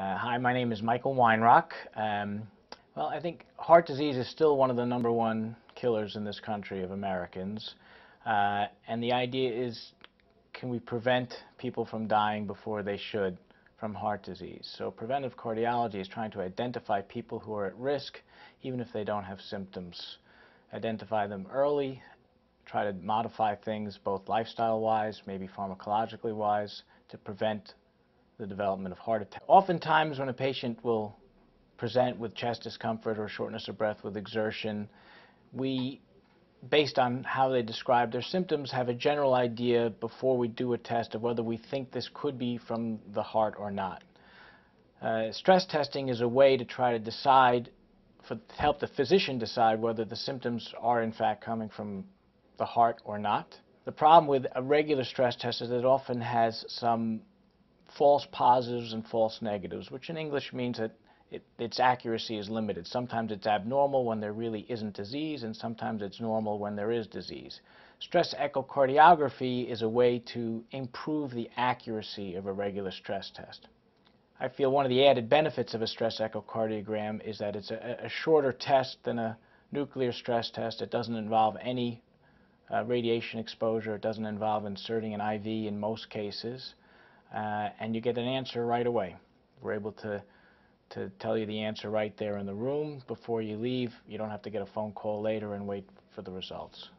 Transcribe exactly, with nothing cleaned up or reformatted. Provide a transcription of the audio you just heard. Uh, hi, my name is Michael Weinrauch. Um, well, I think heart disease is still one of the number one killers in this country of Americans. Uh, and the idea is, can we prevent people from dying before they should from heart disease? So preventive cardiology is trying to identify people who are at risk, even if they don't have symptoms. Identify them early, try to modify things both lifestyle-wise, maybe pharmacologically-wise, to prevent the development of heart attack. Oftentimes when a patient will present with chest discomfort or shortness of breath with exertion, we, based on how they describe their symptoms, have a general idea before we do a test of whether we think this could be from the heart or not. Uh, stress testing is a way to try to decide, for, to help the physician decide whether the symptoms are in fact coming from the heart or not. The problem with a regular stress test is that it often has some false positives and false negatives, which in English means that it, its accuracy is limited. Sometimes it's abnormal when there really isn't disease, and sometimes it's normal when there is disease. Stress echocardiography is a way to improve the accuracy of a regular stress test. I feel one of the added benefits of a stress echocardiogram is that it's a, a shorter test than a nuclear stress test. It doesn't involve any uh, radiation exposure. It doesn't involve inserting an I V in most cases. Uh, and you get an answer right away. We're able to, to tell you the answer right there in the room before you leave. You don't have to get a phone call later and wait for the results.